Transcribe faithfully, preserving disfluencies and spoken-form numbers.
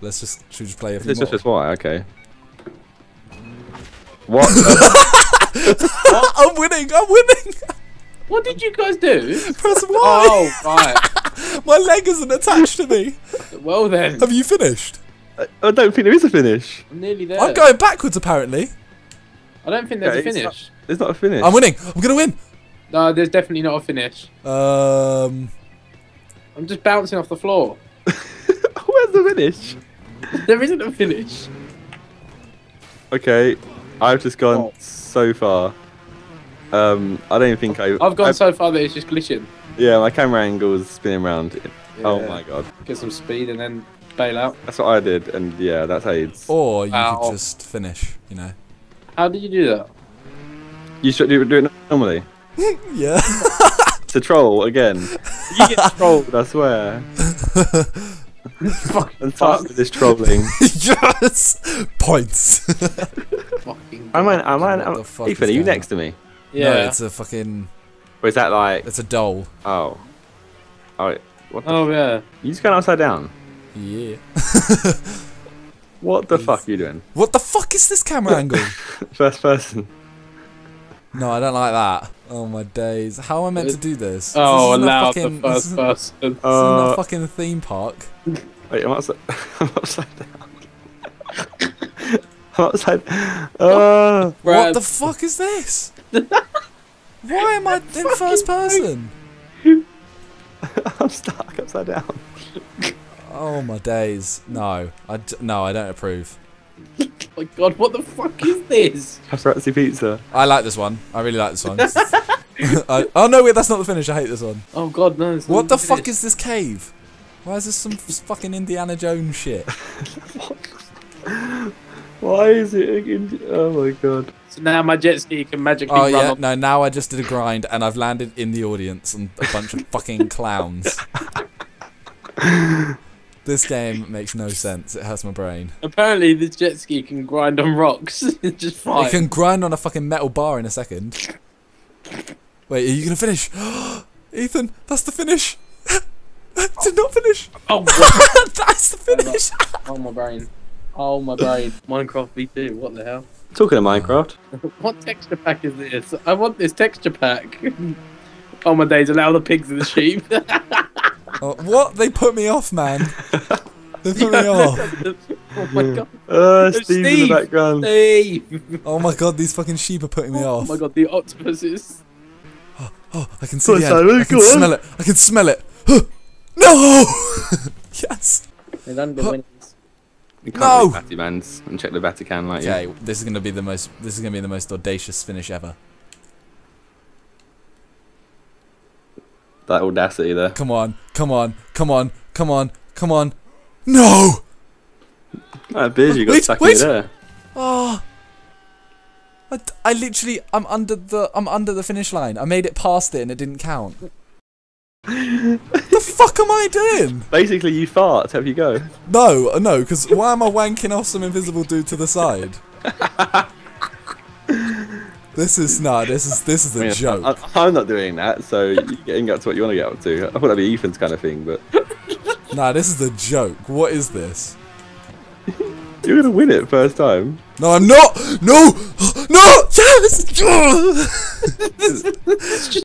Let's just should we just play a few. It's just why, okay. What? What? I'm winning! I'm winning! What did you guys do? Press Y! Oh, right. My leg isn't attached to me. Well then. Have you finished? I, I don't think there is a finish. I'm nearly there. I'm going backwards apparently. I don't think there's okay, a finish. It's not, it's not a finish. I'm winning. I'm going to win. No, there's definitely not a finish. Um, I'm just bouncing off the floor. Where's the finish? There isn't a finish. Okay, I've just gone oh. so far. Um, I don't think I... I've gone I've, so far that it's just glitching. Yeah, my camera angle is spinning around. Yeah. Oh my god. Get some speed and then bail out. That's what I did, and yeah, that's aids. Or you Ow. could just finish, you know. How did you do that? You should do, do it normally. Yeah. To troll again. You get trolled, I swear. I'm tired of this trolling. Yes! Points. Fucking am I, am I, am I, Ethan, are you next to me? Yeah. No, it's a fucking... Or is that like... It's a doll. Oh. Oh, what the oh yeah. You just going upside down? Yeah. What the Please. fuck are you doing? What the fuck is this camera angle? First person. No, I don't like that. Oh my days. How am I meant to do this? Oh, allow the first person. This isn't a fucking theme park. Wait, I'm upside, I'm upside down. I'm upside uh, What the fuck is this? Why am I in first person? I'm stuck upside down. Oh my days. No. I d no, I don't approve. Oh my god, what the fuck is this? Paparazzi pizza. I like this one. I really like this one. I, oh no, wait, that's not the finish. I hate this one. Oh god, no. What the, the fuck is this cave? Why is this some fucking Indiana Jones shit? Why is it? Oh my god. So now my jet ski can magically oh, run yeah, up. No, now I just did a grind and I've landed in the audience and a bunch of fucking clowns. This game makes no sense. It hurts my brain. Apparently, this jet ski can grind on rocks. It's just fine. It can grind on a fucking metal bar in a second. Wait, are you gonna finish? Ethan, that's the finish. Did not finish. Oh, that's the finish. Oh my brain. Oh my brain. Minecraft V two. What the hell? Talking of Minecraft. What texture pack is this? I want this texture pack. Oh my days! Allow the pigs and the sheep. Oh, what? They put me off, man. They put me off. Oh my god. Uh, Steve, Steve in the background. Steve. Oh my god, these fucking sheep are putting me off. Oh my god, the octopuses. Oh, oh I can see it. I can smell it. I can smell it. No! Yes. They don't go in. You can't no. Batty bands and check the Vatican like okay, yeah. This is gonna be the most. This is gonna be the most audacious finish ever. That audacity there. Come on, come on, come on, come on, come on. No! That beard you got wait, stuck wait. in there. Oh. I, I literally, I'm under the, I'm under the finish line. I made it past it and it didn't count. What the fuck am I doing? Basically you fart, have you go. No, no, because why am I wanking off some invisible dude to the side? This is no. This is this is a I mean, joke. I, I'm not doing that, so you're getting up to what you want to get up to. I thought that'd be Ethan's kind of thing, but nah, this is a joke. What is this? You're gonna win it first time. No, I'm not. No, no. Yes. It's just